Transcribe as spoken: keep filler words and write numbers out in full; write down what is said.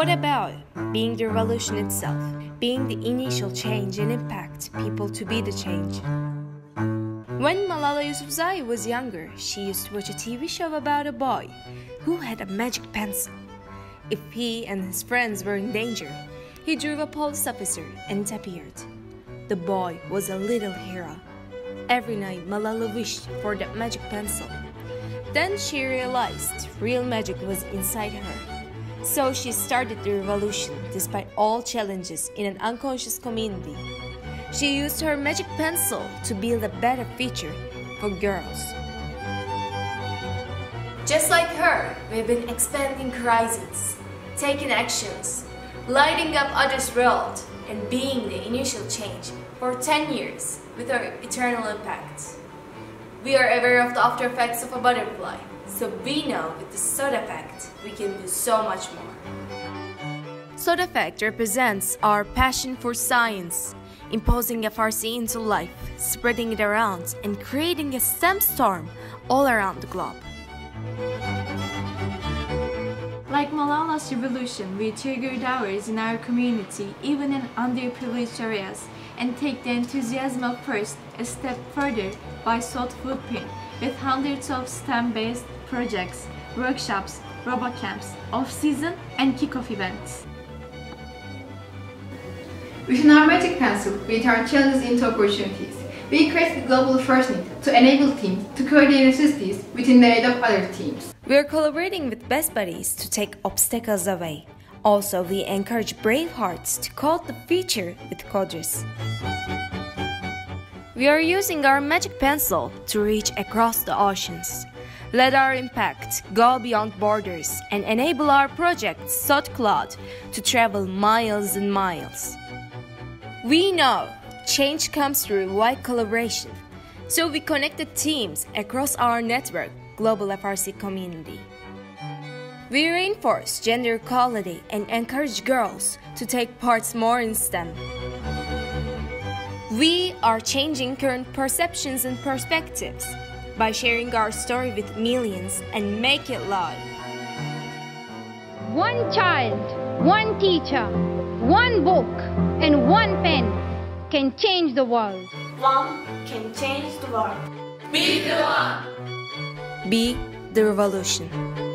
What about being the revolution itself, being the initial change and impact people to be the change? When Malala Yousafzai was younger, she used to watch a T V show about a boy who had a magic pencil. If he and his friends were in danger, he drew a police officer and disappeared. The boy was a little hero. Every night Malala wished for that magic pencil. Then she realized real magic was inside her. So she started the revolution despite all challenges in an unconscious community. She used her magic pencil to build a better future for girls. Just like her, we've been expanding horizons, taking actions, lighting up others' world, and being the initial change for ten years with our eternal impact. We are aware of the after effects of a butterfly, so we know with the SOTEFFECT we can do so much more. SOTEFFECT represents our passion for science, imposing F R C into life, spreading it around, and creating a STEM storm all around the globe. Like Malala's revolution, we triggered ours in our community, even in underprivileged areas, and take the enthusiasm of first a step further by SOT Footprint, with hundreds of STEM-based projects, workshops, robot camps, off-season and kick-off events. With our magic pencil, we turn challenges into opportunities. We create the global first need to enable teams to coordinate activities within the aid of other teams. We are collaborating with best buddies to take obstacles away. Also, we encourage brave hearts to code the future with coders. We are using our magic pencil to reach across the oceans. Let our impact go beyond borders and enable our project SOTCloud to travel miles and miles. We know change comes through wide collaboration, so we connected teams across our network global F R C community. We reinforce gender equality and encourage girls to take part more in STEM. We are changing current perceptions and perspectives by sharing our story with millions and make it loud. One child, one teacher, one book, and one pen can change the world. One can change the world. Be the one. Be the revolution.